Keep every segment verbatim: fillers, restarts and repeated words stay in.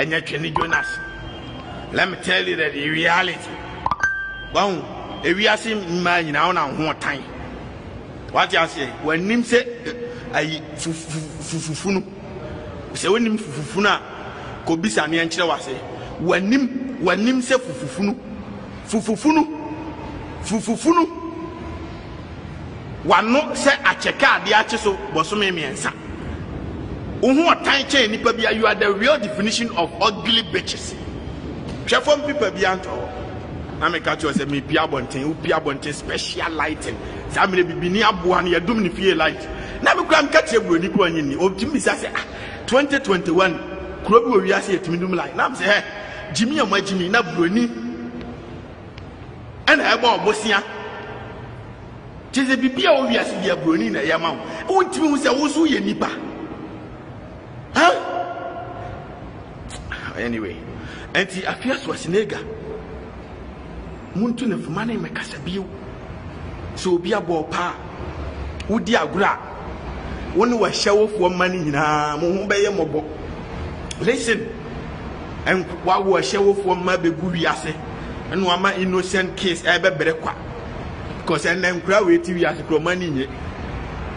and yet Twene Jonas. Let me tell you that in reality, bon, if we are seeing man now one time, what you say? When him say, I fufufufunu, say when him fufufuna, kobi sa ni anchila wase. When him when him say fufufunu, fufufunu, fufufunu. Wano se acheka di acheso bosome miensa. Uhu atanche ni pebia, you are the real definition of ugly bitches. Chefom people bianto. Na me catch you say me pia bonten, u pia bonten special lighting. Sa me bibini aboa na yadum ni fie light. Na me kura me catch you ni kura nyi ni. Otimi say twenty twenty-one kura bi wi ase etimi dum light. Na me say he jimi e mo jimi na broni. Ana e ba obosia. Chez les bibia ou bien si diabroni na yamau. Où tu me vois où tu es ni pas? Hein? Anyway, anti afia swasinega. Muntu ne fumane me kasabiu. So bia bo pa. Udi agura. Wonu wa shawo fo mani nyina mo ho beye mobo. Listen. En wa wa shawo fo ma begu wiase. Enu ama innocent case e be bere kwa. Because I never graduate with a diploma.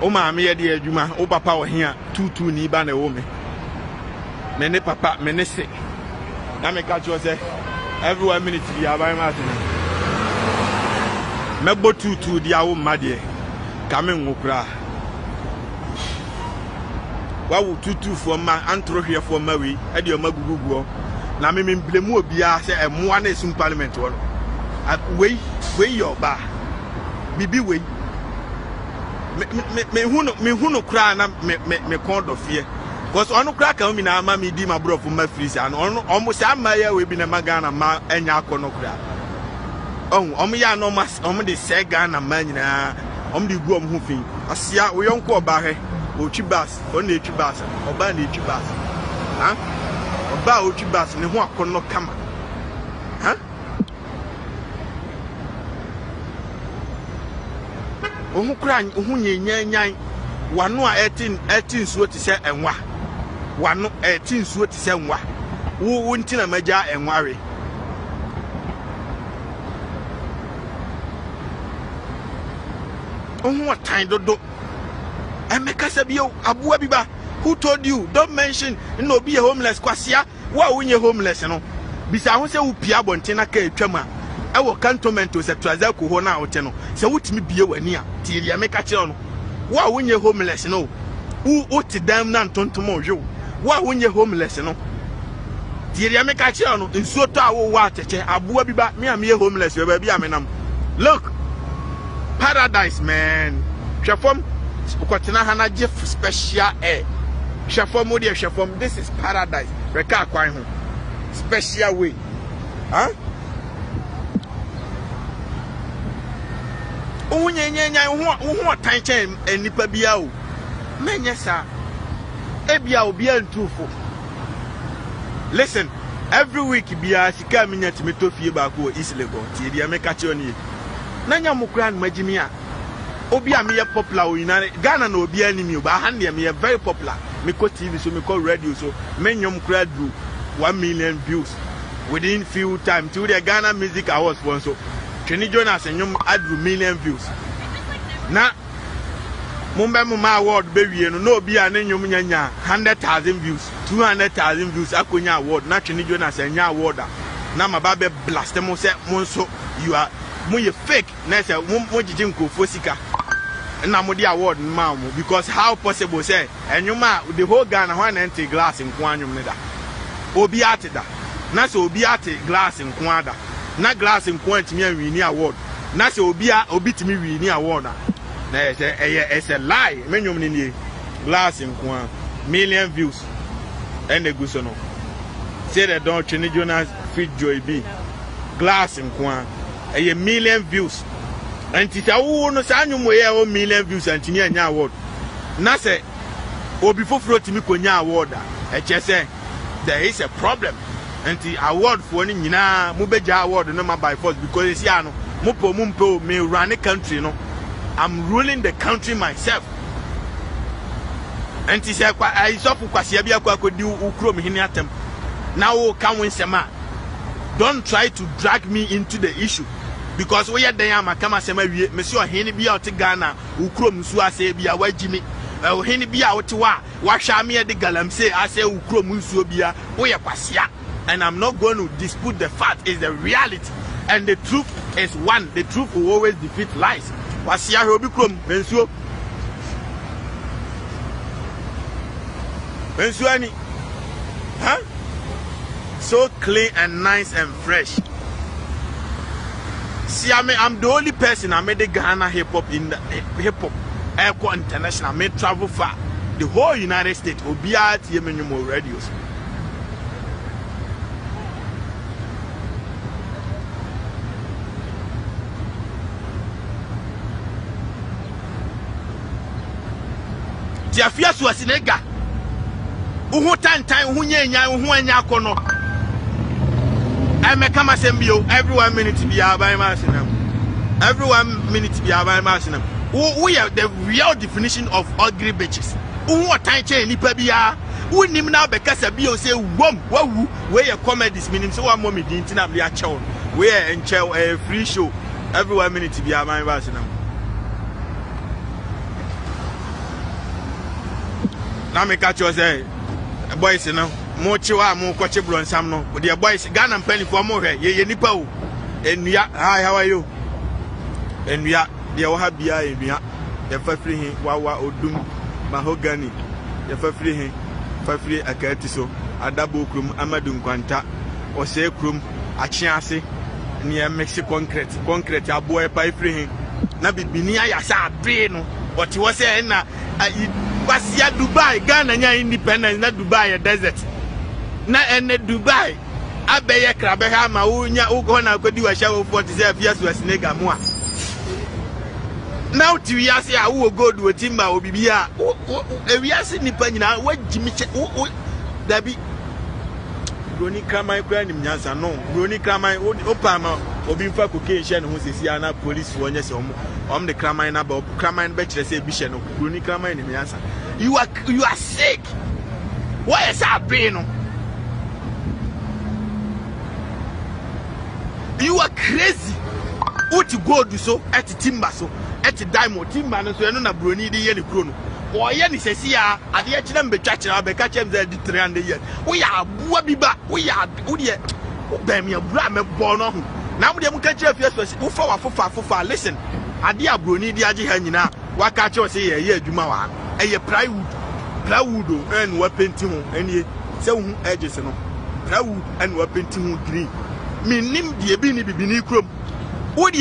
Oh my, I'm here to do my. Oh Papa, we're here. Two, two, ni ba ne ome. Mene Papa, mene se. I make catch you say. Every one minute we are buying Martin. Me bo two, two, di awo madie. Kame ngukra. Wawu two, two for ma. Antro here for ma we. Edi oma gugu guo. Na me me blemu obiya say. E mo ane sum parliament walo. We, we your ba. Bibi we me me me hunu me hunu kra na me me me kondo fie because onu kra ka mi na ama mi di ma bro fu ma free and onu omo se ama ya we bi na magana ma enya akono kra on omo ya no mas omo de se gana ma nyina omo de gu omo hu fin asia we yonko oba he otwi bas onu etwi bas oba na etwi bas ha oba otwi bas ne ho akono kama ha. Ohu kran ohu nyenyanyan wano a etin etin suo ti se enwa wano etin suo ti se enwa wo wo nti na maja enware ohu otan dodo emeka sabio abua biba. Who told you don't mention no be a homeless kwasia wa wo nye homeless no bisa ho se wo pia bonten na ka etwam a I will cantonment to se traza ko ho na wo te no se wutimi bie wani a ti ria meka kire no wa wo nye homeless no wo otidam na ntontomo hwe wa wo nye homeless no ti ria meka kire no nsuo to a wo wa teche aboa bi ba me am ye homeless we ba bi amenam look paradise man chefom ukotena hana je special air chefom wo de chefom this is paradise reka kwan ho special way huh. Who want time and nipa biao? Menyesa, Ebia will be untruthful. Listen, every week Bia, she came in to me to feed back who is legal. Tibia make a journey. Nanya Mukran Majimia. Obia me a popular in Ghana no be enemy, but Handia me a very popular. Miko T V, so Miko radio, so Menyom Crad do one million views within few time to the Ghana Music Awards sponsor. Twene Jonas and you add million views. Now, Mumbai my award baby, no be an enumia hundred thousand views, two hundred thousand views. Akunya award, not Twene Jonas and your award. Now my baby blast them say, Monso, you are muy fake. Next, Mojinko Fosika. And I'm the award, Mamma, because how possible say, and you ma the whole Ghana one empty glass in Kwanyum Neda. Obiate da. Now so obiate glass in Kwada. Na glass in point me win award na se obi a obi timi win award na na say eh it's a lie mennyum ni glass in kwa million views and the guso no say they don't Twene Jonas fit joy be glass in kwa eh million views and ti say wo no say anyum we eh million views and timi anya award na say obi foforo timi konya award eh che say there is a problem. And the award for any Nina Mubeja award number by force because it's Yano Mupo Mumpo may run a country. No, I'm ruling the country myself. And he said, I saw Kwasiabia could do Ukrom Hiniatem. Now come with Sema. Don't try to drag me into the issue. Because we are there, I come and say, Monsieur Henibia out of Ghana, Ukrom Sua say, Bia, why Jimmy? Henibia out to wa, Washamia de Galam say, I say, Ukrom Musubia, we are Pasia. And I'm not going to dispute the fact, it's the reality. And the truth is one, the truth will always defeat lies. Pasia Hobikrom, Bensu Bensuani. Huh? So clean and nice and fresh. See, I mean, I'm the only person I made the Ghana hip hop in the hip hop airport international. I made travel far the whole United States. Will be at Yemenimo radios. Jafia Suasinega. Uhu time time uhu nyanya uhu anya kono. I may come as M B O every one minute to be our by Marcinum. Every one minute to be our by Marcinum. We are the real definition of ugly bitches. Who are time chain Nipabia? Who name now because a B O say, Wom, Wow, where your comedy is meaning so one moment the internet be a child. Where and chill a free show every one minute to be our by Marcinum. Now make catch you say, boys, you know. Mochiwa mo kwache blonsam no with your boys Ghana mpanifo mo hwe ye nipa o enua hi how are you enua de wo ha bia enua ye fa firi hin wawa odum mahogany ye fa firi hin fa firi akati so adabo krum amadu nkwanta ose krum achi ase ne mix concrete concrete abo e pa firi hin na bibini ayasa abre no but wo se na kwasia Dubai Ghana nya independence na Dubai desert na ene Dubai abeye krabe ha ma unya ugo na kwedi wa sha forty-seven years was nega mo a now ti wi ase a wo gold wo timba obibi a e wi ase nipa nyina wa jimi che dabi roni kraman kwa ni mnyansa no roni kraman opa ma obi mfa koke hye ne ho sesi ana police wo nyese omo om de kraman na ba kraman be kire se bi hye no roni kraman ni mnyansa you are you are sick why is that being no you are crazy. What you go do so at timber so at diamond timber no so no na broni de ye ne kro no. O ye ne sesi a ade a kire mbe twachira be ka kem za di three hundred years. Wo ya abua biba, wo ya wo de wo ban me abura me bo no ho. Na mo de mo ka kire fiaso wo fa wa fofa fofa listen. Ade a broni de age ha nyina wa ka kire se ye ye adwuma wa. Eye plywood. Plywood and we painting ho anie se wo edges no. Plywood and we painting ho green. Minim de bi ni bibini krom wo de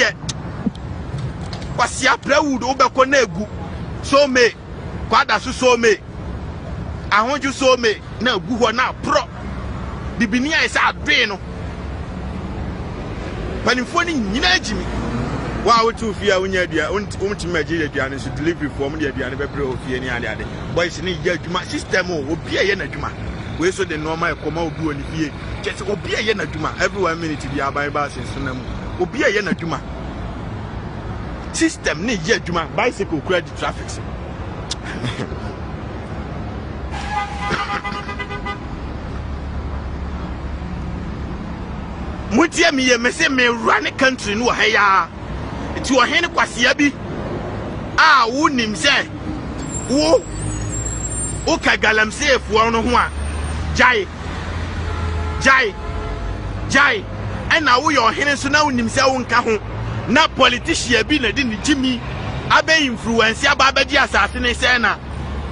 kwasia plywood wo be ko na egu so me kwada so so me ahonju so me na egu ho na pro bibini ai sa adwe no panifo ni nyina jimi wa wo tu fia wo nya dua wo tima je dua ne so delivery form de dua ne be pre ofie ni ade ade boys ni je adwuma system o obi aye na adwuma we so the normal ekoma obi oni fie just obi aye na adwuma every one minute bi abai ba senso na mu obi aye na adwuma system ni ye adwuma bicycle credit traffic mutia mi ye me se me run country no ha ya ti o hen kwasia bi a wo nim se wo o ka galamse efuo no ho a jai jai jai and now we are here so now nimsel nka ho na politician bi na di ni jimi abe influence aba abe di asase ne se na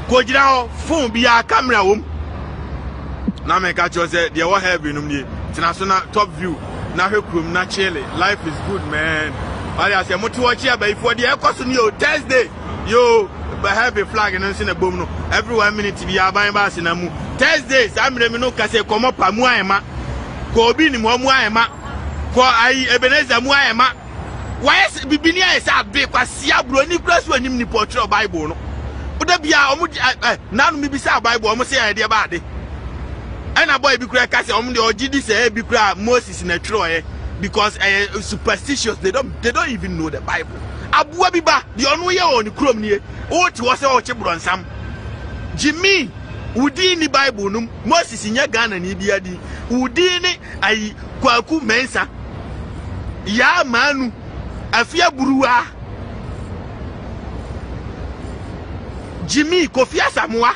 ko gira ho phone bi a camera wo na me ka cho se de wo have inum ni tina so na top view na hwekrum na chele life is good man ali ase moti wo chia ba ifo de e koso ni o Thursday yo but have a flag and then a boom no every one minute to be a buying bass in a move Thursdays I'm no case come up a muayma go be in one muayma for I ebenize a muayma why is bibinia is a big pasia brony cross when him the portrait of Bible no would there be a now me beside Bible almost say idea about it and a boy be crack as on the O G D say be crack Moses in a Troy because I superstitious they don't they don't even know the Bible Abuwa biba the only way on the chrome near. What was our children? Sam Jimmy Udini Bible num Moses nyagana ni biadi udini ayi Kwaku Mensa ya manu afia burua Jimmy Kofi Asamoah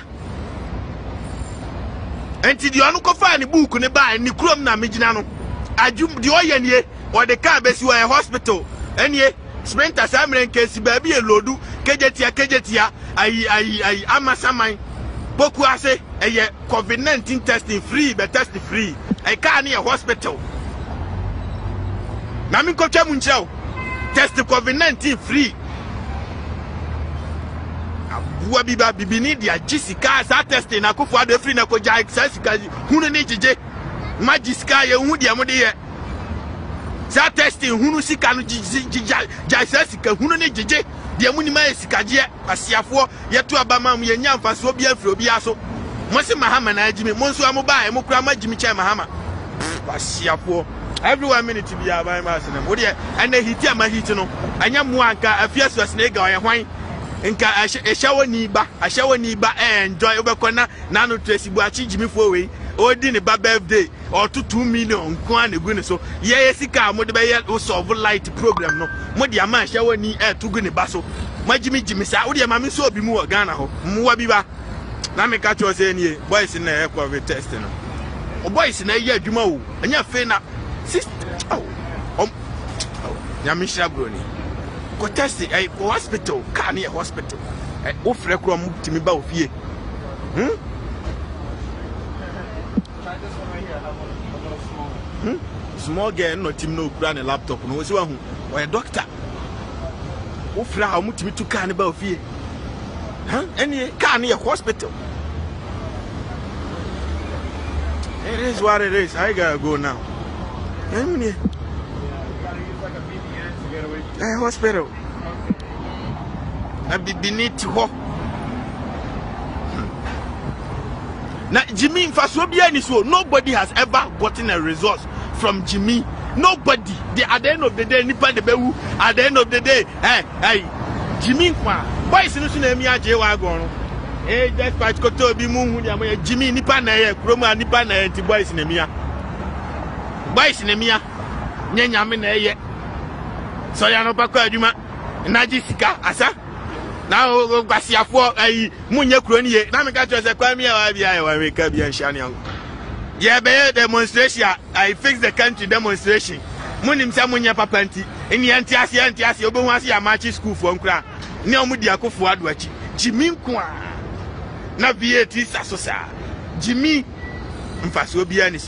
enti di onu kofa ni book ne ba ni krom na megina no adwum di oye nie o de ka besi wa hospital enie sprinter samren kesi ba bi elodu kejetia kejetia ayi ayi ayi amasaman Boku ase eye covid nineteen testing free but test free e ka na hospital na mi ko twa mu nchao test covid nineteen free abu abiba bibini dia jisika sa testing na ko fo do free na ko ja exercise hunu ni jije ma jisika ye hu dia mu de ye sa testing hunu sika no jija exercise hunu ni jije dia mu ni ma esikaje asiafo yeto abama mu yenya mfaso bi afro bi aso mo se mahama na ajimi mo nso amu bae mo kura majimi che mahama asiafo everyone minute bi abai ma asene wo de ana hiti ama hiti no anya mu anka afiaso asene ga ye hwan nka ehyawo ni ba ahyawo ni ba enjoy obekona na no tresi bu achi jimi fo we odi ne ba birthday or two million kwa ne gu ne so ye yesika mo de be ye solve light program no mo de ama ahyawo ni e to gu ne ba so majimi jimi sa wo de ma me so obi mu wo Ghana ho mo wa bi ba na me ka cho se nie boys na e covid test no o boys na ye adwuma wo anya fe na sister oh om ya mi sha bro ni ko test e ko hospital ka ne hospital e wo frɛ kro mo timi ba ofie hm hmm small girl no timi no kura ne laptop no wo si wa hu o ye doctor wo frɛ ha mo timi tu ka ne ba ofie ha eni ka ne hospital. It is what it is. I gotta go now. Yeah, you gotta use like a B B S to get away from the hospital. I be beneath ho. Now Jimmy Fasobia is so nobody has ever gotten a resource from Jimmy. Nobody. They at the end of the day, Nipa de Bewu, at the end of the day, hey, hey, Jimmy Kwa. Why is no sooner me a J Wagon? Hey, that's why Koto be moon Jimmy Nipa Naye, Chroma Nipa Naye anti boys in Emia. Boys in Emia, Nyanyame na ye. So ya no pakwa adwuma. Na jisika asa. Na o kwasiafo ayi munye kro ni ye. Na me ka twese kwa mi wa bia ye wa me ka bia nshani an. Ye be demonstration, I fix the country demonstration. Munim sa munye papa nti. Ni anti ase anti ase obo hu ase ya machi school for nkra. Ni omudi akofo adu achi. Jimmy nkoa. Na V A T sasosa. Jimmy mfaso bia ni.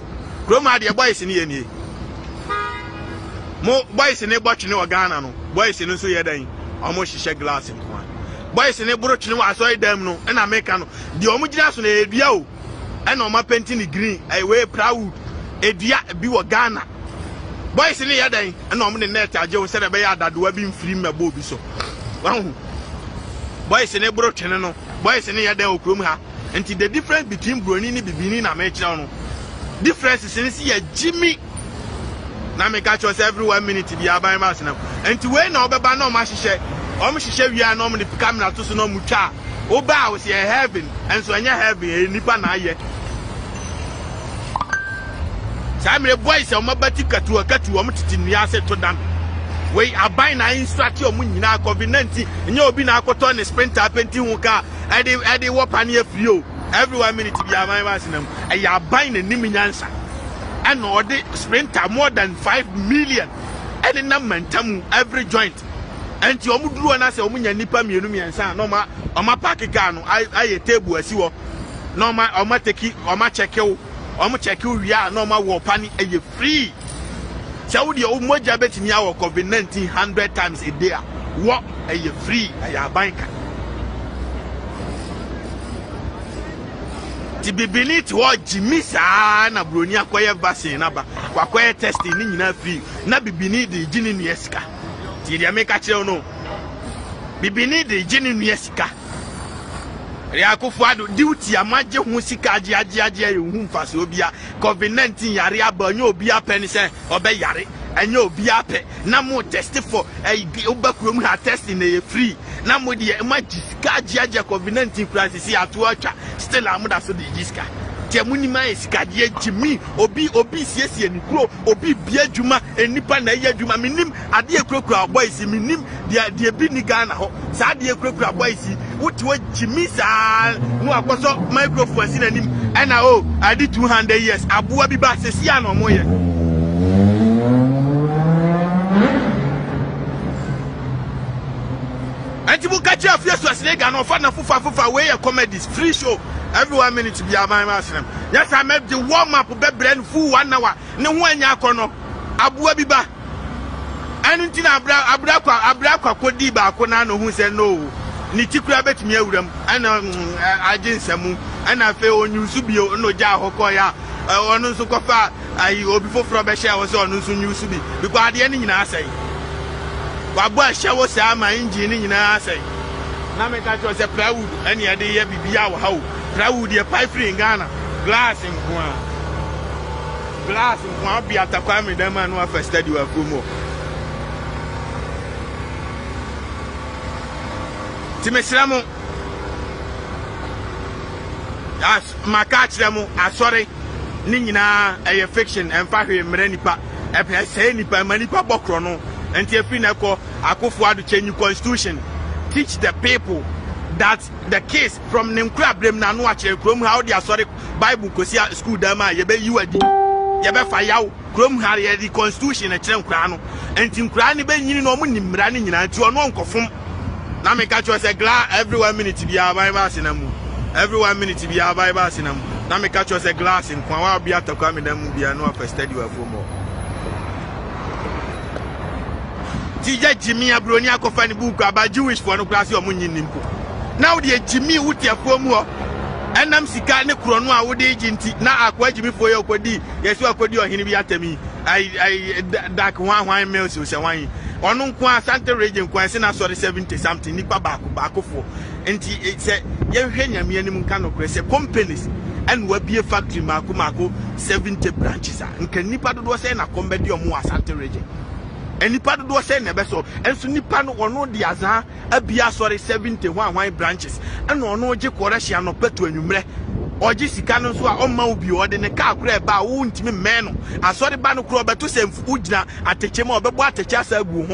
Kroma de boys ni ye ni. Mo boys ni botch ni ogana no. Boys ni so ye dan. Omo hihye glass nko. Boys ni brotch ni wa so dem no. E na make no. De omo gina so na edua o. E na omo paint ni green. I we proud. Edua bi wo Ghana. Boys ni ye dan. E na omo ni net age o se de be ya dadoa bi mfiri mebo bi so. Wahu. Boys ni brotch ni no. Boys ni ye dan o krom ha. Nti the difference between broni ni bibini na make no. Difference is in see Jimmy. Now me catch us every one minute to be a by mouse now. And to when no beba no mash share. Om she share we are normally camera to so no mucha. Oba was here heaven and so any heaven nipa na ye. Samre boys o mabatika to akatu o mtitinu ya se to dam. We aban na instruct o munyina covid nineteen enye obi na akoto ne sprinter penti hu ka. I dey I dey wo pani afri o. Every one minute to be a minus in them. I am buying a Niminansa. And all the sprinter more than five million. And in Namantamu, every joint. And to Omudru and I say, Omunia Nipa Munumi and San, no ma, or my Pakikano, I a table as you are. No ma, or my teki, or my checkio, or my checkio, ya, no ma, war pani, and you free. So the old Moja bet in your COVID nineteen hundred times a day. What are you free? I am buying. Bibini to what Jimmy Sana Brunia Quay Bassin, Abba, Quay testing in a free, not Bibini the Gin in Yeska. Did I make a chill? No Bibini the Gin in Yeska. Riaco duty a major musica Gia Gia Gia, whom Fasobia, COVID nineteen Yaria Bano, Bia Penison, or Bayari, and you'll be up. No more testing for a back room testing a free. No more the Majisca Jaja Covenant in Francis at Water. Still, I'm not so the Jisca. Tiamunima is Kadia Jimmy, Obi, Obi, and Crow, Obi, Bia Juma, and Nipanaya Juma Minim, Adia Crocra Boys, Minim, the Abinigana, Sadia Crocra Boys. What was Jimmy Sal? No, I was up microphone in him, and I owe I did two hundred years. Abu Abiba Sesiano Moya. And you will catch your first was leg and offer a fufa fufa way a comedies free show. Every one minute to be a man. Yes, I made the warm up of Bebrand full one hour. No one yakono Abu Abiba. And until Abraka Abraka Kodiba Konano who said no. Niti Krabbit Muram, and I didn't Samu, and I fail on Yusubio, no Jahokoya, or no Sukofa, I before Frobesha was on Yusubi, because the ending in assay. Babasha was my engineering in assay. Namaka was a proud, and the idea be our how proud the pipe free in Ghana, glass in Guan, glass in Guan be at a crime with them and one for study of Kumo. Timeslamo, as Macachramo, I sorry, Nina, a fiction, and Fahi Merenipa, a Pesenipa, Manipa Bocrono, and Tiafinaco, I go for to change the constitution. Teach the people that the case from Nimcrab, Nanuache, Chrome, how the sorry Bible Cosia school dama, you be you a D. Yabafayao, Chrome Harry, the constitution, a Chemcrano, and Timcrani Ben, no moon, running to a non conform. Now me catch us a glass every one minute to be a Bible cinema. Every one minute to be a Bible cinema. Now me catch us a glass in Kwawa be at a come in the movie and no first study for more. Tija Jimmy Abronia Kofani book about Jewish for no class your money nimpo. Now the Jimmy would your form and I'm Sikane Kronwa would agent now acquire Jimmy for your cody. Yes, you are cody or Hinibia to me. I I dark one wine mills with wine. On unqua Santa Region Quasina sorry seventy something nipa baku baku for and it's a young henya minimum canoe companies and will be a factory marco marco seventy branches and can nipa do was and a comedy or more Santa Region. And nipa do was and a vessel and so nipa no or no diaza a bia sorry seventy one wine branches and no no je correction no petu numre or Jessica so on my be or the car crab by won't me man. I saw the banner crop to send Udna at the Chemo, but what a chassa boom.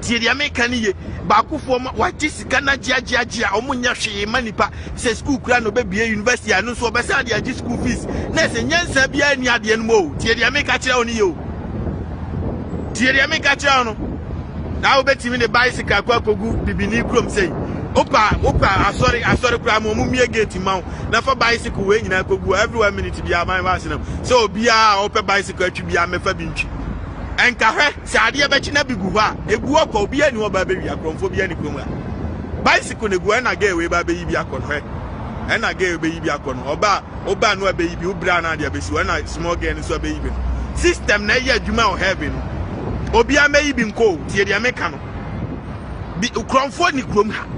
Tiria mecani Baku form what Jessica Jia Jia Omunya Shi Manipa says school crano baby university and so beside the school fees. Nessin Yan Sabia and Yadian Mo, Tiria Mecachon you. Tiria Mecachano. Now bet him in the bicycle, Quaco Bibini Crum say. Opa, Opa, I'm sorry, I'm sorry, I'm a gate in Mount. Now for bicycle way, and I could go every one minute to be a man. So be a open bicycle to be a mefabinch. And Kahre, Sadia Bachina Biguva, a guac or be a new baby, a chromophobia. Bicycle, the Guana gave away by baby a con, and I gave baby a con, Oba, Oba, no baby, Ubrana, the abyss, when I smoke and so baby. System, Naya Juma or heaven. Obia may be cold, Tiria Mecano. Be Cromphonic Rumha.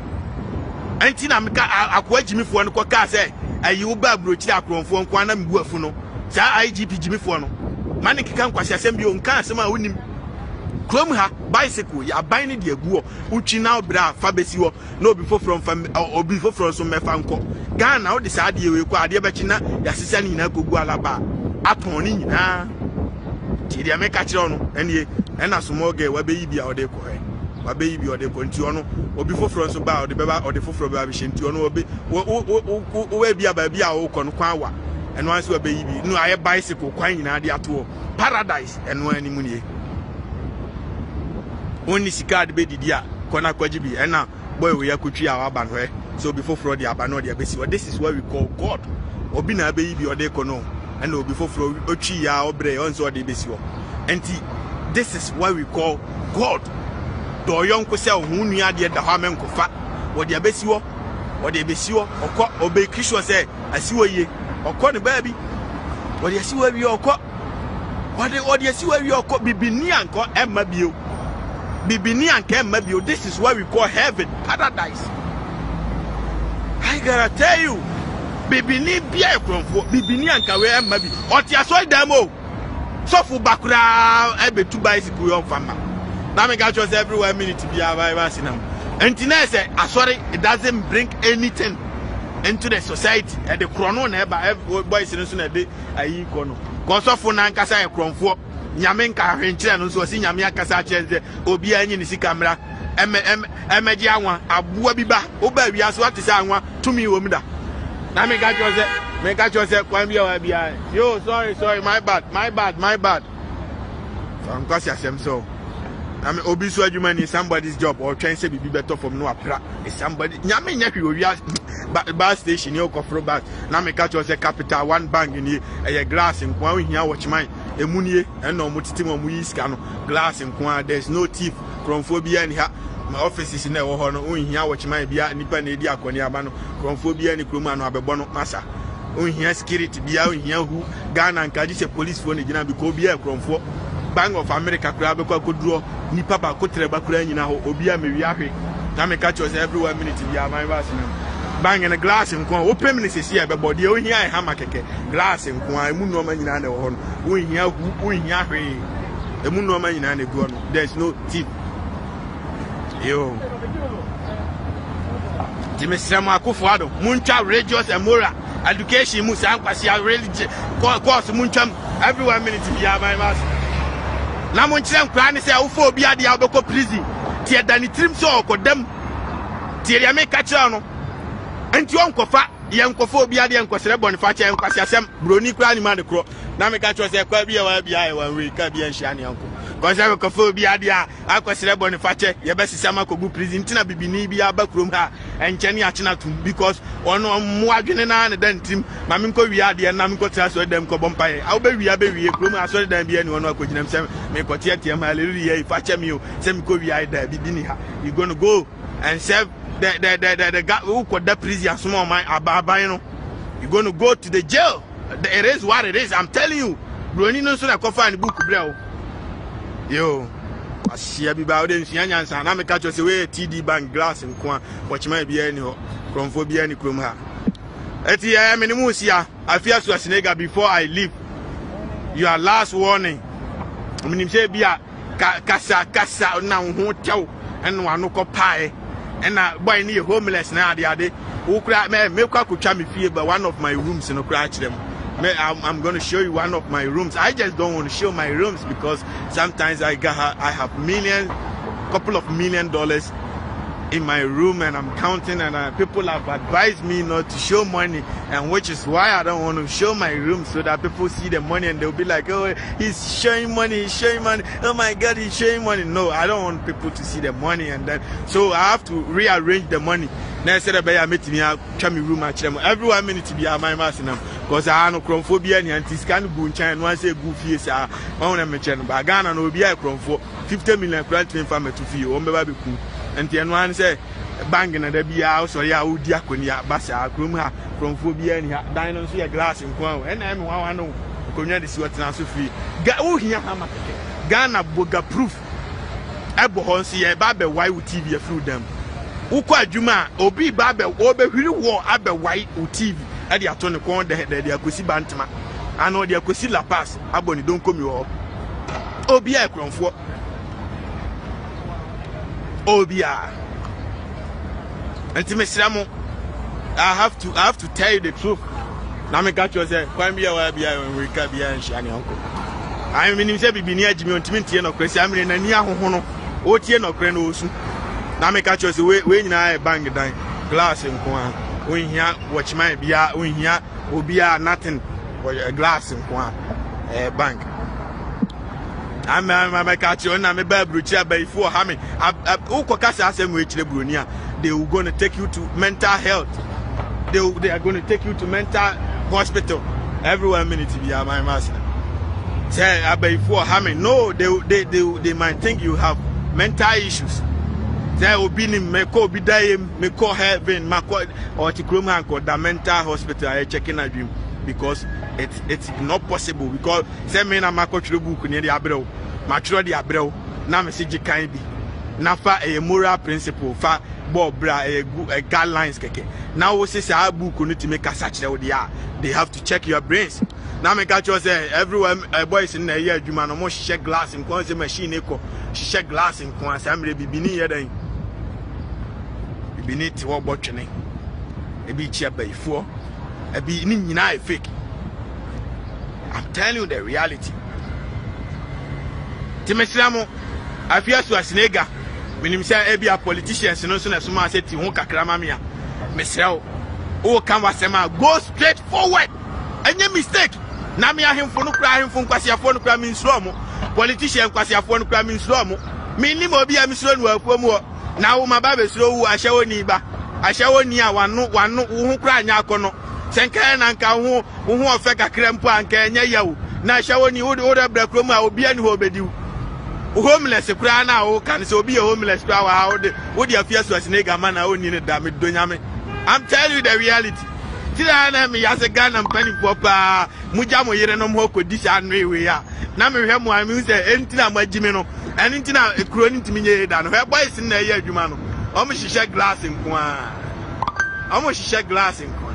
Anti na mika akwa jimi fo no kwaka se ayi wo ba brochi akron fo nkwa na mbu afu no sa I G P jimi fo no mane kika nkwasi asem bi o nka asem a wonim krom ha bicycle ya ban ne de aguo utwi na obra fa besi wo na obi fo from fam obi fo from so mefa nko ga na wo de sa de we kwa ade ba chi na ya sesa ni na kogu alaba aton ni nyina ti de meka kire no anie ena somo ge wa be yi bia wo de ko he wa be yi bia wo de ko nti ono obi foforo so ba odi beba odi foforo ba bi henti ono obi wo wa bia ba bia wo kono kwa wa eno anse wa beyi bi no aye bicycle kwan nyina de ato paradise eno ani mu nie oni sika de be didi a kona kwaji bi ena boy we yakotwi a wa ba no he so obi foforo de aba no de abesi what this is what we call God obi na beyi bi odi kono ena obi foforo otwi ya obre onso de besi wo enti this is what we call God. Doyon Cosel, who near the Haman Cofa, or the Abbessio, or the Abbessio, or Cop, or Bay Christian, say, I see ye, or Conny Baby, or the Sue of your cop, or the audience of your cop, Bibinian, and Mabio, Bibinian, and Mabio. This is what we call heaven, paradise. I gotta tell you, Bibini Biacron for Bibinian, and Mabio, or Tiasoy Damo. Sauf au Bakura, elle est tout bas ici pour une femme. Dans mes cultures, everywhere, minute, il y a un cinéma. And today, I sorry, it doesn't bring anything into the society. And the chrono, every boy is in the day, I eat chrono. Conso for Nankasa, Cronfo, Yamenka, Renchel, and so see Yamiakasa, Obian in the camera, M M M M Diawan, Abuabiba, Obabias, what is I want to me, Omida. Now make out yourself, make out yourself, Kwambia, B I. Yo, sorry, sorry, my bad, my bad, my bad. From Cassia, so. I mean, obviously, you mean somebody's job or trying to be better from no apra. It's somebody. Nyame nyaki obi bus station here Okofro bus. Na me catch us a capital one bank in here. A glass in kwa we here watch mine. Emunie and no mutiti mo yi sika no. Glass in kwa there's no thief. Cromphobia in here. My office is in there wo ho no. Wo here watch mine bia nipa na edi akoni aba no. Cromphobia ni kroma no abebo no masa. Wo here security bia wo here hu Ghana and kaji se police phone gina because bia cromphobia. Bank of America crab draw ni papa kotreba kraninaho obia mewiahe na me catch us every one minute bia my verse na bang in a glass nko open minute see e be body o hia e ha makeke glass nko ai mu no ma nyina na ho no o hia hu o hia hwe e mu no ma nyina na go no there's no tip yo Jimesram Akufo-Addo muncha religious and moral education mu san kwasi religion course muncha every one minute bia my verse na mo nkyerɛ nkra ne sɛ awofo obi ade a obɛkɔ prison tie dani trim so okodam tie ya me ka kyerɛ no enti onkofa ye nkofo obi ade nkɔsrɛ bɔne fa kyɛ nkɔsiasɛm broni kra ne ma ne kro na me ka kyerɛ sɛ kwa bi wa bi ai wa we ka bi anhia ne anko kɔsɛ nkofo obi ade a akɔsrɛ bɔne fa kyɛ ye bɛsisam akɔgu prison ntina bibini bi aba krom ha enkyɛ ne akyena tum because ɔno mo adwene na ne dan trim ma me nkɔ wi ade na me nkɔ tra so dam kɔ bɔmpae aw bɛ wi abɛ wi krom asɔ dan bi ani ɔno akɔgyinam sɛ me kɔ tie tie hallelujah fa kyɛ me o sɛ me kɔ wi ai da bibini ha you going to go and serve the the the the, the guy who could that prison small man ababa you know you going to go to the jail. It is what it is. I'm telling you bro ni no so na kofa ni book bro yo asia bi ba o den sia nyansa na me catch say we T D bank glass nko watch man bi ani ho kromfo bi ani krom ha eti eh me ni mu sia afia so asinega before I leave your last warning me ni say bia kasa kasa na ho tew eno anokọ pae and I buy me homeless now the other day. Who cry me make kwakutwa me fie but one of my rooms no cry them. I'm I'm going to show you one of my rooms. I just don't want to show my rooms because sometimes I got I have million couple of million dollars in my room and I'm counting and I, people have advised me not to show money and which is why I don't want to show my room so that people see the money and they'll be like, oh, he's showing money, he's showing money, oh my God, he's showing money. No, I don't want people to see the money and then, so I have to rearrange the money. Now I said, I meet me, I come in room, I tell everyone minute to be at my master now because I have no chromophobia and this kind of bunch and once a goofy is I want to mention, but Ghana no be a chromophobia, fifty million grand to inform me to feel, I'm baby cool. And the one say, banging at the beer house or Yahoo Diaconia, Bassa, Krumha, from Phobia, and Dinos, your glass and Quo, and I'm one I know. Konya is what now so free. Gao here, Hammer, Ghana Boga proof. Abohonsi, a Babe, why would T V through them? Uqua Juma, Obi Babe, Obe, who war Abbe White, U T V, at the Atonic Corn, the Akusi Bantama, and all the Akusi La Paz, Aboni don't come you up. Obi Akronfo. Obia. And to Mister I have to, I have to tell you the truth. Now me catch yourself. When we are when we come here and shiny uncle. I mean, if we be near Jimmy, we meet here no crazy. I mean, near Hono, we meet here no crazy also. Now me catch yourself. We we in a bang down glass and coin. We here watch my beer. We here Obia nothing. Glass and coin. Bang. I'm a catcher and I'm a bad brutal by four. I mean, they are going to take you to mental health, they, they are going to take you to mental hospital. Every one minute, you are my master. Say, I by four. I mean, no, they, they, they, they might think you have mental issues. They will be in Mako Bidaim, Mako Heaven, Mako or Tikrumanko, the mental hospital. I checking a dream. Because it's it's not possible because same men am akotwe book near the abrew matro the abrew na message kan bi na fa a moral principle fa bo bra a guidelines keke now we say book no to make a search there they have to check your brains Now me catch us everywhere. Boys in the year, you man, almost shake glass in Kwanzaa machine. Echo, shake glass in Kwanzaa. I'm ready. Bini here then. Bini tiwa botchene. Ebi chia by four. Ebi ni ni na fake. I'm telling you the reality. Timesilamo, I fear to asinega. When you say Ebi a politician, so no so na suma say ti won't kakrama miya. Mesrao, oh kama sema go straight forward. Any mistake. Na me ahim fo no kra ahim fo nkwase afo no kra min sro mo politician nkwase afo no kra min sro mo min ni mo bia mi sro no akwa mo na wo ma ba be sro wu ahye woni ba ahye woni a wano wano wo ho kra anya akono senka na nka wo wo ho ofe kakra mpo anka enya yawo na ahye woni wo wo da bra kromo a obi ani ho bedi wo homeless kra na wo kan se obi e homeless kra wa wo de wo de afia so asinega ma na oni ne da me donyame. I'm telling you the reality. Tirana me yase Ghana mpani popa muja mo yere no mo kodisa anwe ya na me hwe mo ami se enti na magime no eni enti na ekuro ni ntimi ye da no he boys na ye adwuma no o mo hihye glass nko a o mo hihye glass nko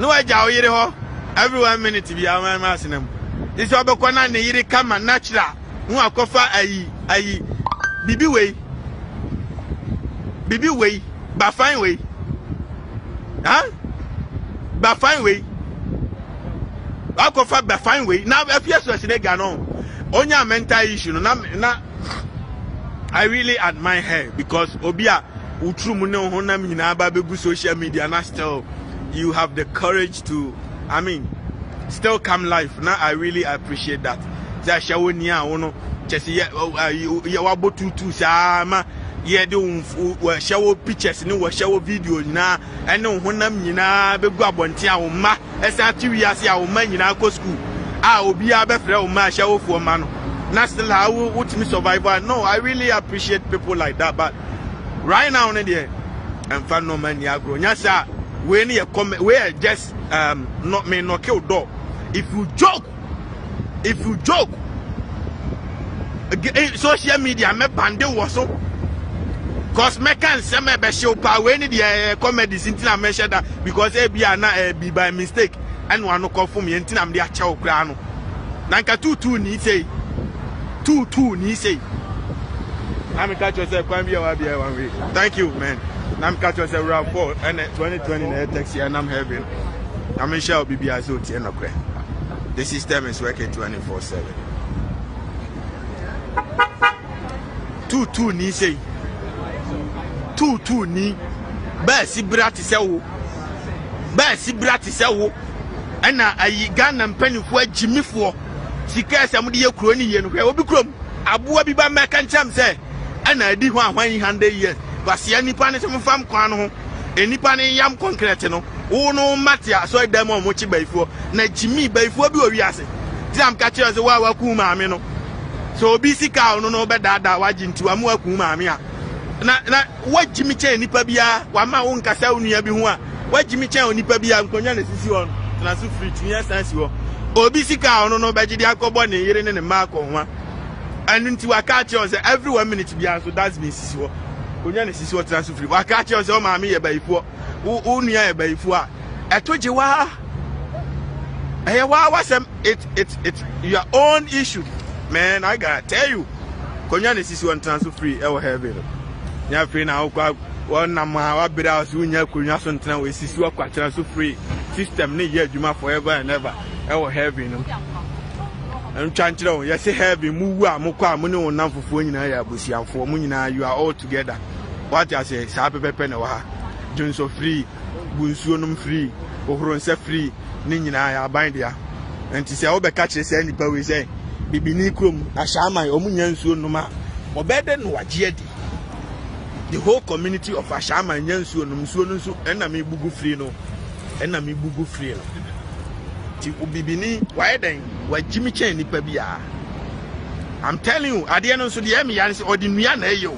no aja o yere ho every one minute bi ama ma asenam this obekwa na ne yere kama natural mu akofa ayi ayi bibi we bibi we ba fine we. Huh? But fine way. I go for but fine way. Now if you are in Ghana, on your mental issue, na na. I really admire her because Obia, utru mune ohona mi na ba begu social media na still, you have the courage to, I mean, still come life. Now I really appreciate that. That shawo niya ono, just ye ye wabo tutu sama. Yeah, do we show pictures, no, we show videos now, and no one, you know, be grab one tea, or ma, as I two years, our man, you know, go school. I will be a better, or my show for man. Not still, I will with me survivor. No, I really appreciate people like that, but right now, in the and found no man, yeah, grow. Yes, sir, when you come, we're just um, not me, no kill dog. If you joke, if you joke, social media, me bande was so. Cause me can say me be show power any the comedy since I mentioned that because e be na be by mistake and one no confirm me until I'm there chow kra no. Nanka two two ni say two two ni say. I'm catch yourself come here one way. Thank you man. I'm catch yourself round four and twenty twenty na taxi and I'm having. I'm shall be be assault and okra. The system is working twenty-four seven. Two two ni say. Two two ni best brati sewo best brati sewo ena ayi Ghana mpanifo agimifo sika sam de yekro ni ye no hwe obi krom aboa bi ba meka nchem se ena adi ho ahwan one hundred years basi anipa ne sem fam kwan no enipa ne yam concrete no wo no matia so dem o mochi baifo na jimi baifo bi owiase ti am ka che se wa wa ku maame no so obi sika no no be dada wa ginti wa mu aku maame a na na wajimi chen nipa bia wa ma wo nkasa onua bi ho a wajimi chen nipa bia nkonya na sisi ho na so free tun ya sansi ho obi sika ono no bagidi akobọ ne yire ne ne ma ko ho anu nti wa ka che oze every one minute bia so that's me sisi ho onya na sisi ho tra so free wa ka che oze o ma me ye baifo wo onua ye baifo a etoje wa eh wa wa sem it it it your own issue man I gotta tell you konya na sisi ho tra so free e wo heaven. Nya free na okwa wona ma wa bere aso nya kunya so ntena we sisi wa kwatra so free system ne ye adwuma forever and ever e wo heaven no and chanchira won ye say heaven mu wu amokwa amune won nam fofo nyina ya abusiafo mu nyina you are all together what you say sa pepepe na wa junso free bunsuo nom free ohoro nse free ne nyina ya ban dia enti se wo be ka kire se nipa we say bibini krom ashaman omunya nsuo noma obede no wagye adi. The whole community of Ashama and Yansu and Musuansu and Ami Bugufrino and Ami Bugufrino. Tibini, why then? Why Jimmy Chen Nipabia? I'm telling you, Adiano Sudiami or the Miana, you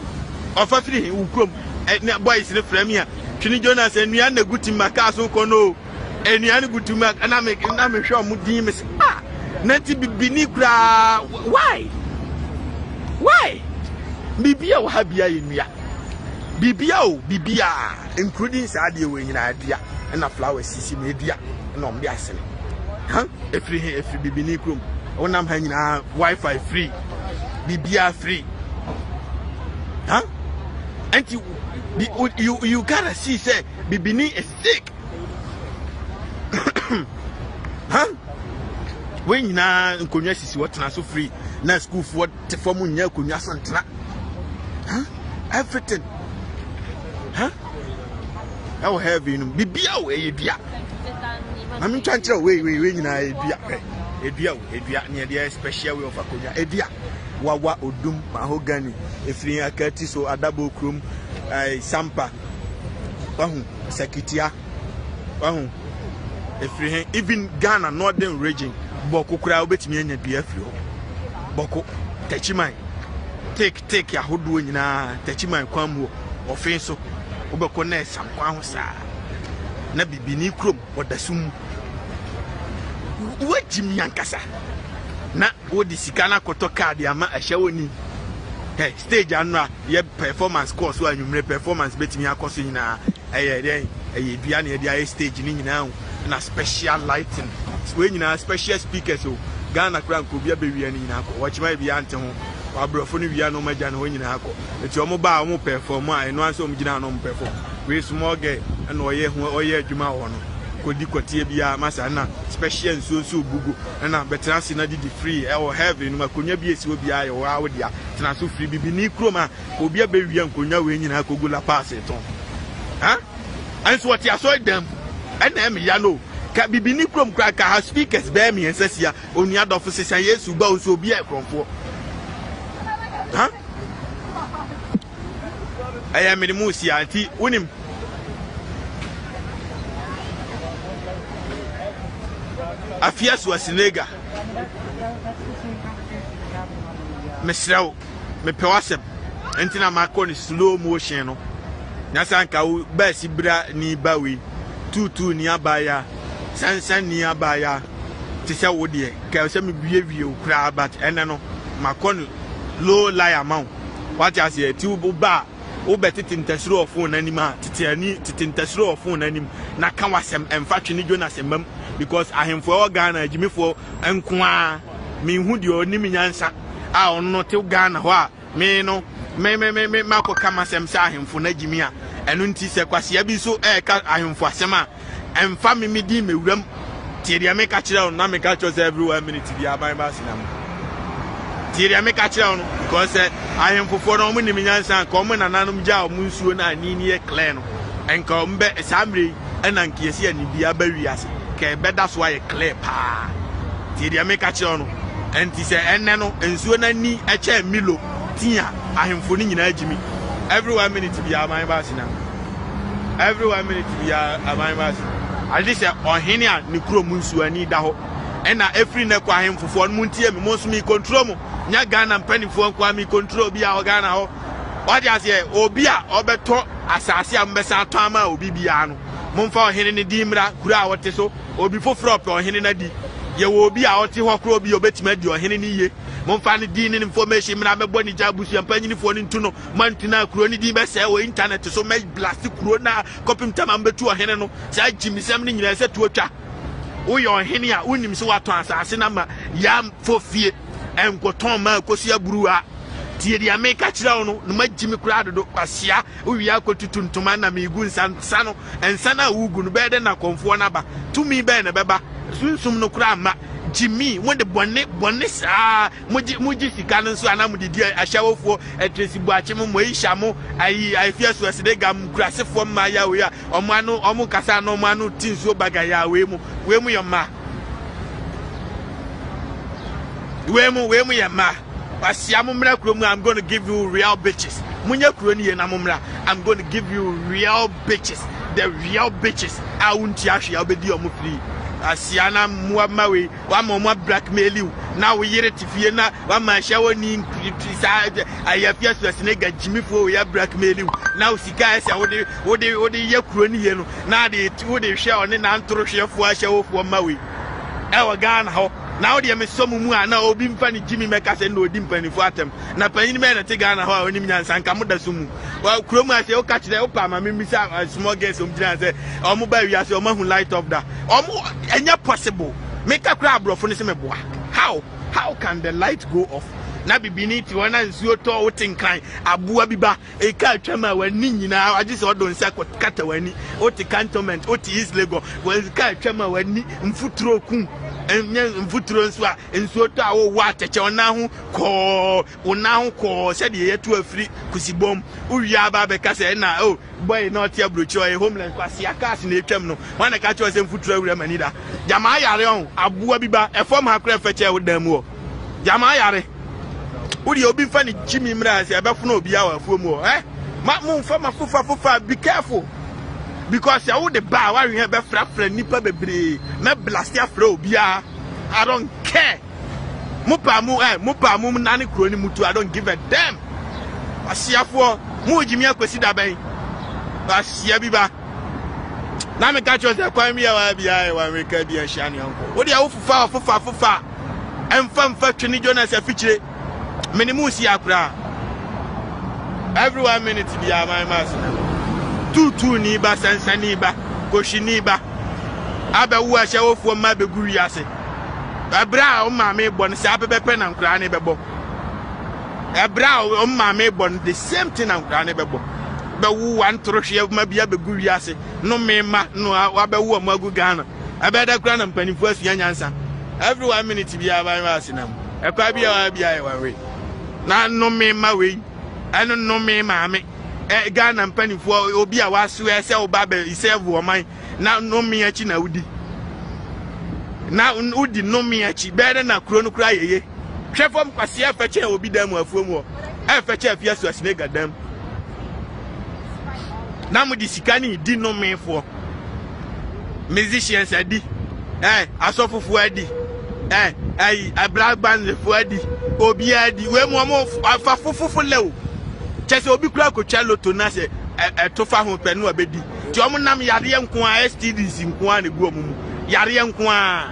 offer three who come and boys in the Premier. Twene Jonas and Miana good to Macaso Cono and Yana good to Mac and I make and I'm sure Mudimis. Ah, Nanti Binikra. Why? Why? Bibia will have ya in Mia. Bibia, Bibia, including Sadio in idea, and a flower sissy media, and on the assembly. Huh? A free here, free Bibini room. On am hanging uh, Wi-Fi free, B B R free. Huh? And you, you, you, you gotta see, say Bibini is sick. Huh? When you na kunya sisi what na so free, na school for for munya kunya santra. Huh? Everything. Huh? How heavy you know? Bibia we bia. I'm trying to wait, wait, wait, na bia. Ebia, ebia near the special way of akunya. Ebia. Wawa odum mahogany. Efrin akati so adabo krum eh sampa. Wahu sakitia. Wahu. Efrin even Ghana northern region. Boko kura obetimi anya bia frio. Boko techiman. Take take ya hodo nyina techiman kwamwo. Ofin so obeko na esam kwa ho saa. Na bibini krom odasum. Wajimi ankasa. Na wodi sika na koto card ama ehye woni. Hey, stage anwa ye performance course wa nyumre performance betimi akoso nyina. Eye dey, eye dua na ye dey stage ni nyina ho. Na special lighting. We nyina special speakers o. Ghana kra nko bia bewie ni nyina ko. Wachima bia ante ho. Wabrofo no bia no maja no nyina akọ. Eti omo ba omo perform a eno anso omjina no perform. We small girl na oye ho oye adwuma ho no. Kodi kwatie bia masa na special nso so gugu na betra si na di free e o heavy no makonya bia si obi ayo wa wo dia. Tena so free bibi ni kroma obi abewie nkonya we nyina akọ gula pass eton. Ha? Anso what ya so dem. Ana me ya no. Ka bibi ni krom kwa ka speakers be me ensesia onua dofo sesan Yesu ba o so obi e kromfo. Huh? I am in the Musi anti unim. Afias was nega. Mesrao, me pewasem. Entina makoni slow motion. Nasanka ba sibra ni bawi. Tutu ni abaya. Sansan ni abaya. Tisa wodie. Ka se me biewie okra but enano makoni low lie amount. What I say, two bar, over titting tesro of phone anima, titani, titting tesro of phone anim, Nakawasem, and Fatini Jonas and Mum, because I am for Ghana, Jimmy for Enqua, me who do your name answer. I will not tell Ghana, why, me no, me, me, me, me, Marco Camasem saw him for Najimia, and Unti Sequasiabi so air cat I am for Sema, and family me dim me rum, Tiria make a child, Nammy catches everywhere minute to be a by Bassinam. Because I am for four women and common and Anumja, Munsuna, Nini, Clan, and come back assembly and Ankesi and Ibia Berrias. But that's why a clear pa. Tidia make a channel and Tisa and Nano and Sunani, a chair Milo, Tia. I am fooling in Jimmy. Every one minute to be a my bass now. Every one minute to be a my bass. At least a Ohenia, Nicro Munsuani Daho. And every neck I am for four months, most me control. Yagan and penny phone, Kwame control, be our Ghana. What does he obia, Oberto, Assassin, Bessatama, or Bibiano? Monfa, Henry Dimra, Kura, or Teso, or before Frop or Henry Nadi. You will be out to Hokro, your betmed, or Henry Nye. Monfani Dean information, Mabba Bonnie Jabusi and Penny for Nintuno, Mantina, Crony Dibessa, or Internet to so much plastic Corona, Copim Tamamba to a Henno, Side Jimmy Samling, and I said to a chap. O yon henia unim so atansa na ma yam fofie enkoton ma kosia burua tie dia me ka kira no magimi kura dodo kwasia wi akotutuntuma na me gun sansa no ensa na wugu no be de na konfo na ba tumi be na beba sunsum no kura ma jimi won de bonne bonne sa moji moji sika no so ana mudidi ahyawofo etresibu achemu moyishamo ayi afiaso asede gam kurasefo ma ya we a omanu omu kasa no manu tinso bagaya we mu we mu yoma we mu we mu yoma asiamu mra kro mu. I'm going to give you real bitches munya kro ni na mumra. I'm going to give you real bitches, the real bitches awunti ahwe obedi omu free. Asiana Muamawi, Wamoma blackmail you. Now we hear it if you're not Wama Shawani. I have yes, Snega Jimmy for we are blackmail you. Now, see guys, I would they would they would they Yakronian. Now they would they share on an anthroshia for Shaw for Maui. Our gun how now they are some who are now being funny Jimmy Makas and no dimpany for them. Napani men at Ghana how any man and Kamuda Sumu. Well, Chroma say, oh, catch the Opa, my Mimmy, small guests, um, Jazz, or Mobile, as your man who light up that. Or more. And possible Make a crab of how? How can the light go off? Nabi beneath you and zero to think crying. Abu Abiba, a cartama when Nina, I just ordered Catawani, Oti Cantonment, Oti East Lego, when Catama when Ni, Mfutro Kun, and Mfutro Swa, and Sota or Water, Chonahu, Call, Unahu Call, said the air to a free Kusibom, Uyaba Becasena, oh, boy, not your brucho, a homeland, Quasiacas in the terminal, when I catch us in Futro Ramanida. Jamaya, Abu Abiba, a former craft chair with them more. Jamaya. Would you be funny, Jimmy Mraz? I bet no be our for more, eh? Mamma, Fama Fufa Fufa, be careful because I would the bar where you have a frap friend, Nipper Bebri, not blast your flow, Bia. I don't care. Mupa Mu, eh, Mupa Mum, Nani Cronimutu, I don't give a damn. I see a four, Mu Jimmy Acosida Bay. I see a biba. Now me catch us, I call me our B I when we can be a shiny uncle. What do you have for far, for far, for far? And from Twene Jonas a feature. Minimus Yakra. Every one minute to be my master. Two two Niba, Sansaniba, Koshiniba. Abba Washa for Mabe Guriase. A brow, Mammy Bon Sabe Pen and Granny Bebo. A brow on Mammy Bon, the same thing and Granny Bebo. But who one troche of Mabia Beguriase, no Mema, no Abba Wamagugana. I better grand and penny first young answer. Every one minute to be my master. A baby, I be away. Now, no me, my way. I don't know me, mammy. A gun and penny for Obia was who I sell Babel, he said, woman. Now, no me at Chinaudi. Now, Udi, no me at Chi better than a chrono cry, eh? Trefom Cassia Fetcher will be them or Fumo. I fetcher yes to a snake at them. Now, with the Sicani, did no me for musicians, I did. Eh, I saw for Eddie. Eh. I a black band the Freddy, Obiadi, where Mamma Fafufufo, Chess Obi Clark or Charlo Tonase, a Tofa Hopenu Abedi, Jomunam Yariam Kwa S T Ds in Kwan the Gomum, Yariam Kwa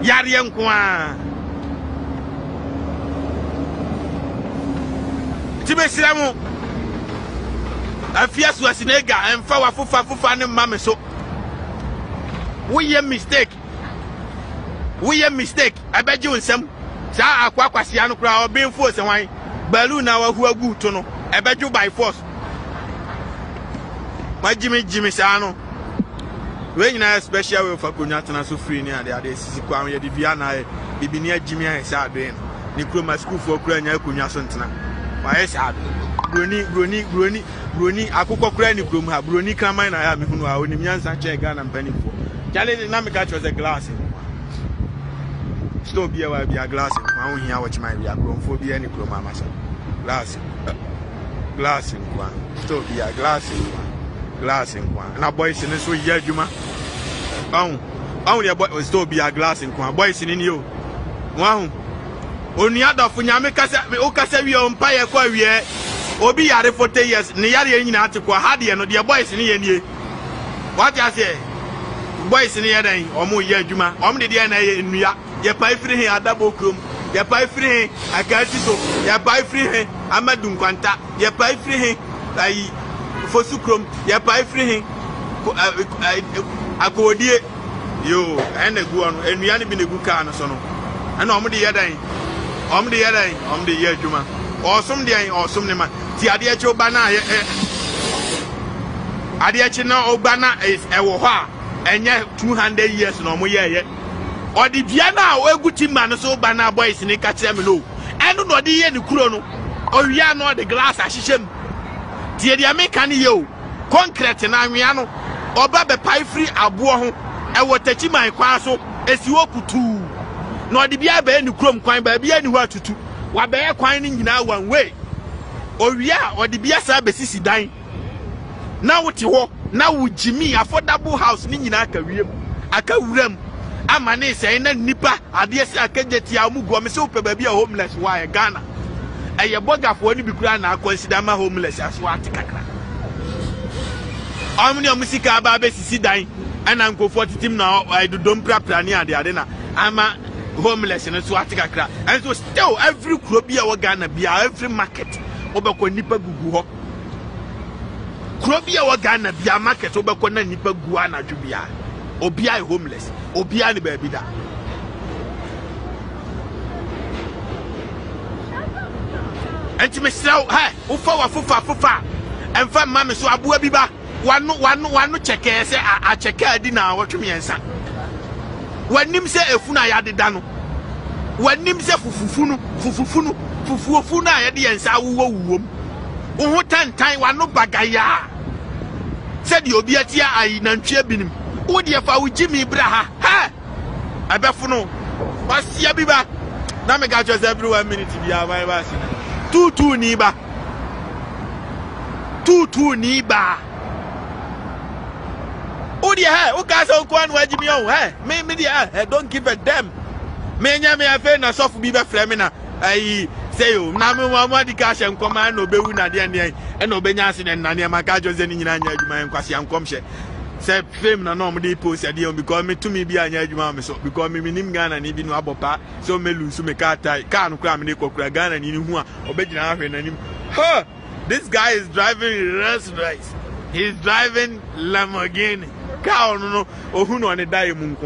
Yariam Kwa Tibesamo a fierce was in Ega and Fawafufa and Mamma so. We a mistake. We a mistake. I bet you in some. Sa Kwasiano crowd being forced and why Balloon now who are good to know. I bet you by force. My Jimmy Jimmy Sano. When you are special for Kunatana Sufrina, there is Kwame de Viana, Bibinia Jimmy and Sardin. Nikroma school for Krania Kunyasantana. My S R. Bruni, Bruni, Bruni, Bruni, Akuko Kranicum, Bruni Kamina, I am who are in Yansan Gun and Penny for. Challenge na me catch was a glass. Stop here where be a glass. I won't hear what my be a chromophobia any chroma massa. Glass. Glass in one. Stop here glass in one. Glass in one. Na boys in this we hear juma. Oh. Oh the boy stop here glass in one. Boys in you. Wow. Oni adofo nya me kasa me o kasa wi on paye kwa wi. Obi yare forty years. Ni yare nyina atekwa ha de no the boys ni ye nie. What you say? Boys in here, or more Yajuma, Omni D N A in Mia, your pie free here at double room, your pie free, I can't so, your pie free, Amadun Quanta, your pie free, I for Sucrum, your pie free, I go dear you and a guan, and we only been a good car or so. And Omni Yaday, Omni Yaday, Omni Yajuma, or some day or some man, Tiadiacho Bana Adiachino Obana is a woha. And yet two hundred years no more yet. Or the Diana or Guti man so banana boys in a catchamelo. And no the end crono. Or we are not the glass ashisham. Tia make any yo. Concrete and Amiano. Or Baba Pai free abuaho. And what a chima and quaso as you up to. Nor the Biaba and Crom quine by be anywhere to two. What they are quining in our one way. Or we are or the Biasa Besisi dying. Now what you walk. Now with Jimmy affordable house nini I can ream I can rem amane say na nipa adese akageti amugo me so pe baby homeless why Ghana e ye bogafo ni bi kura na consider ma homeless aso atikakra amuni amusika aba be sisi dan ana nkofo titim na I do don prapra ni ade ade na ama homeless no so atikakra and so still every kuro bia wo Ghana bia every market obekwa nipa gugu ho Krobia Wagana, be a market over Conanipa Guana Jubia. Obia is homeless. Obia ni baby da. Enti mesrao, hey, ufa wa fufa fufa. Emfa mama so abua bi ba. Wanu wanu wanu cheke se a cheke di na wotwem yensa. Wanim se efu na ya deda no. Wanim se fufufu no, fufufu no, fufufu na ya de yensa wo wo. Wo tantan wanu bagaya. Said you be at ya I nantia binim. Would you fa Jimmy Braha? Ha! I befuno. What's ya biba? Namega just every one minute to be my bass. Two two niba. Two two niba. Oh dear, oh guys, oh, go and watch me. Oh, hey, me, me, dear, don't give a damn. Me, me, me, I feel na soft biba flamina. I say, oh, Namu, Mamma, the cash and command, no, Beuna, the end, and Obenas and Nania Macajos and Nanya, Quasi and Comche. Say, fame, no, no, they post a deal because me to me be a Yajumam, so because me, Nimgan and even Abopa, so Melu, Sumekata, can't cram, Nico Kragan and Inua, Obedina, and him. Ha! This guy is driving Rolls Royce. He's driving Lamborghini. Car, no, no, oh, who know, and a diamond.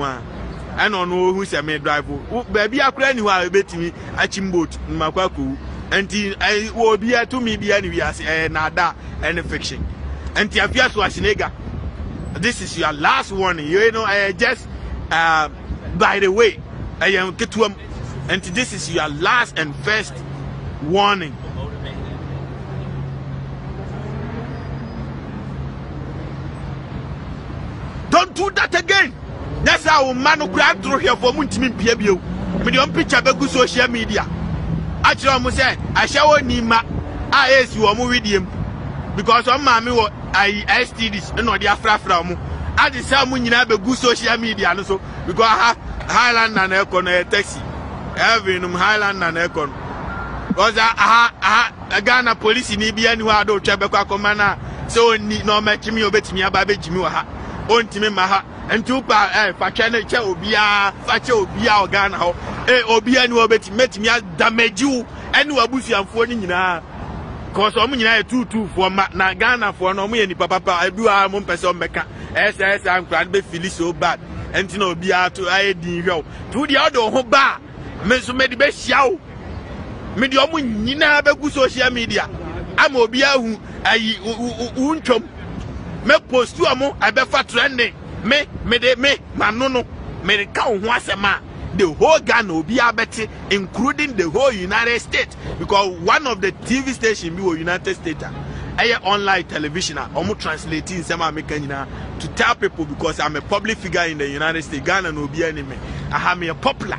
I don't know who's a maid driver. Baby, I couldn't you are betting me at Chimboat, Makwaku, and I will be to me be anywhere and Ada and fiction. And Tiafia Swashinega, this is your last warning. You know, I just, uh, by the way, I am Ketuam, and this is your last and first warning. Don't do that again. That's how Manu grab through here for Muntimin P B U. Medium picture Begu social media. Actually, I'm saying, I shall Nima. I ask you, I'm with him. Because I'm mammy, I asked this, and not the Afra from. I just saw Munina Begu social media, and so because I have Highland and Elcon, a taxi. Every Highland and Elcon. Because I have Ghana police in Ibian who are do Chabeca commander. So, no match me, obey me, Ababe Jimua. On Timmy Maha. And two pa eh fachane che obia fache obia ogana ho eh obia ni obeti metimi damage you ene wabusuanfo ni nyina cause omo nyina two two for ma na Ghana for no omo ye ni papa papa edua mo mpese omeka eh say say am crowd be feel so bad enti na obia to aye din hwew to the odo ho ba me so me di be hia wo me di omo nyina be gu social media am obia hu ayi untwom me post you amo e be fa trending me me de me manono me de ka ho asema the whole Ghana obi abete including the whole United States because one of the T V station be wo United States aye online television omo translating sema me kan nyina to tell people because I'm a public figure in the United States Ghana no obi ani me I am a popular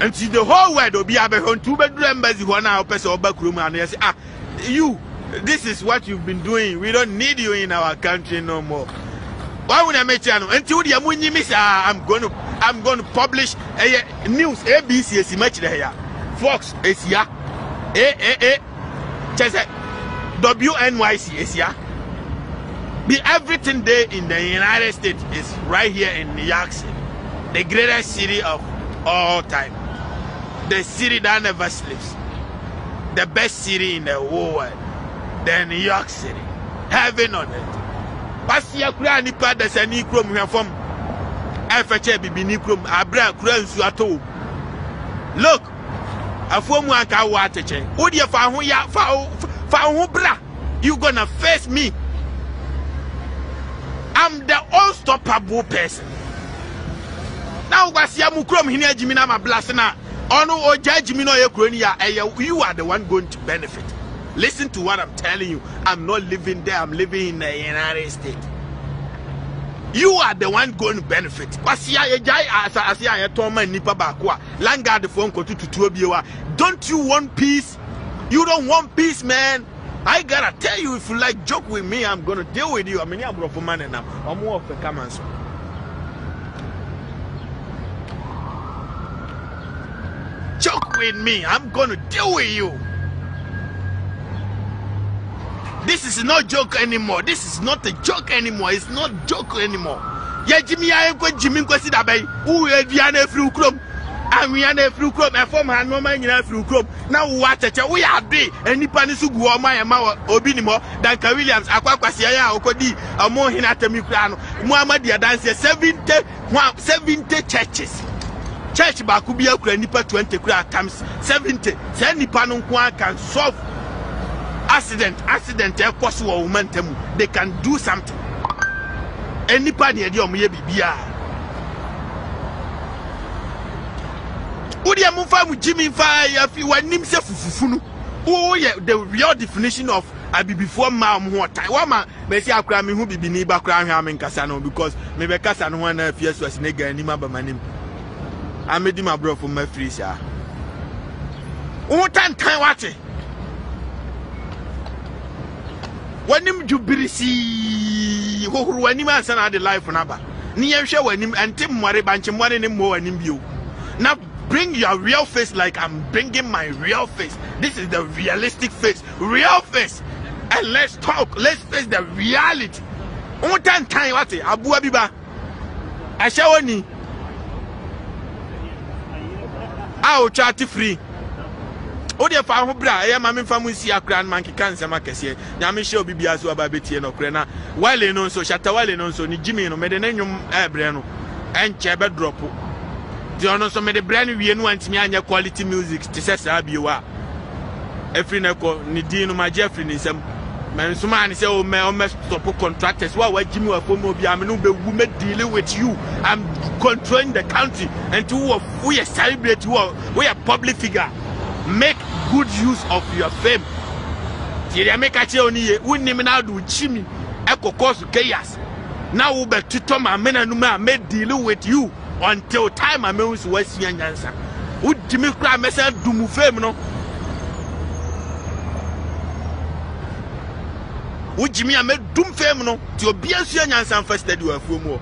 and see the whole world obi abehon two bedroom embassy ho na opeso obakuru ma no say ah you this is what you've been doing. We don't need you in our country no more. Why would I make channel? Until the money miss, I'm going to, I'm going to publish a news. A B C is much there. Fox is here. A A A. Just W N Y C is here. Be everything there in the United States is right here in New York City, the greatest city of all time, the city that never sleeps, the best city in the whole world. Then New York City, heaven on it. Past year, Kura Nipa there's a new chrome here from F H A B B new chrome. Abra Kura Nsuato. Look, a form one car water chain. Odi ya fahu ya fahu fahu bra. You gonna face me? I'm the unstoppable person. Now past year, Mukrom hini Jimina ma blasena. Ono oja Jimino ya Kura niya. You are the one going to benefit. Listen to what I'm telling you. I'm not living there. I'm living in the United States. You are the one going to benefit. Don't you want peace? You don't want peace, man. I gotta tell you, if you like joke with me, I'm gonna deal with you. I mean, I'm a man and I'm more of a common son. Joke with me. I'm gonna deal with you. This is not joke anymore. This is not a joke anymore. It's not joke anymore. Ye Jimmy, I am going Jimmy Kwesi Dabei. Who is Diane Fru Krom? And we are the fruit crop, and form her no man in a fruit crop. Now, what a we are day, and Nippanisu Guama and Mawa Obinimo, Danka Williams, Aquaquasia, Okodi, Amohin at Micrano, Muhammadia dances seventy one seventy churches. Church Bakubia Kranipa twenty times seventy. Send Nippanunqua can solve accident, accident, air possible momentum. They can do something. And Nippani, your Mibia. Udia Mufa with Jimmy Fire, if you were himself Fufunu. Oh, yeah, the real definition of I be before Mam what Taiwan, Messia Crammy who be neighbor Cram in Casano because maybe Casano one of years was nigger and Nima by my name. I made him a bro from my free, sir. What time time watch it? When him jubilisi, who when him answer the life on Abba. Near show when him and Tim Murray Banchim one and more and him you. Now, bring your real face like I'm bringing my real face. This is the realistic face. Real face. And let's talk. Let's face the reality. One time, time, what? Abu Abiba. Ashawani. I'll chat free. Oh, dear, Fahu Bra. I am a family. See a grand monkey cancer. Makassia. Yamisho Bibiasu Ababeti and Okrena. While in on so Shatawal and on so Nijimi no Medenenium Abreno and Chebet Drop. So many brand new ones, me and your quality music to say, Abua. Every Neco, Nidino, my Jeffrey, and some man is all my support contractors. Why, what Jimmy of Pomobia, I'm no woman dealing with you. I'm controlling the country, and to we are celebrate, we are public figure. Make good use of your fame. They make a chair on here, wouldn't even out with Jimmy, echo cause chaos. Now, Uber to Tom, I mean, I made dealing with you. Until time I means West Yan Yansa. Would Jimmy cry myself do move him? No, would Jimmy I made doom fame? No, to be a Yan Yansa first that you are for more.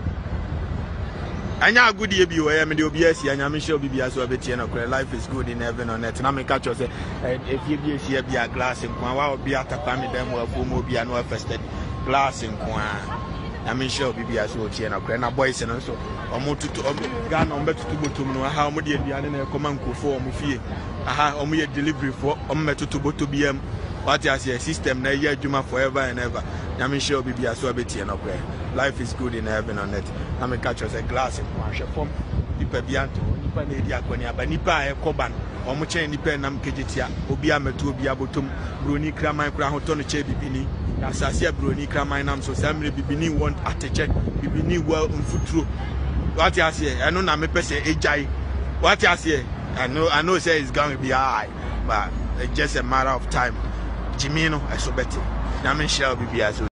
And now, good year, you are the O B S and I'm sure B B S will be Tiano. Life is good in heaven on earth. And I may catch yourself if you be here be a glass and Kwa be at a family them will for more be an overfested glass and Kwa. I mean, sure, B B S will cheer up, and our boys and also. I'm going to Ghana, I'm going to know how many of the other command for Mufi. Aha, I'm going to delivery for Ometubo to B M. What is your system? Now, yeah, Juma forever and ever. I mean, sure, B B S will be cheer up. Life is good in heaven on it. I'm going to catch us a glass and wash a form. Nipa Bianto, Nipa Nadia Konya, but Nipa Koban, or Mucha Nipa Nam Kejitia, Obiame to Biabotum, Bruni Kraman Krahoton Chebibini. Asasiya broni kama inam so samre bibini want ateche bibini well unfutro. What you say? I know na me pese ejai. What you say? I know I know say it's going to be high, but it's just a matter of time. Jimino I so beti. Na me shall be be aso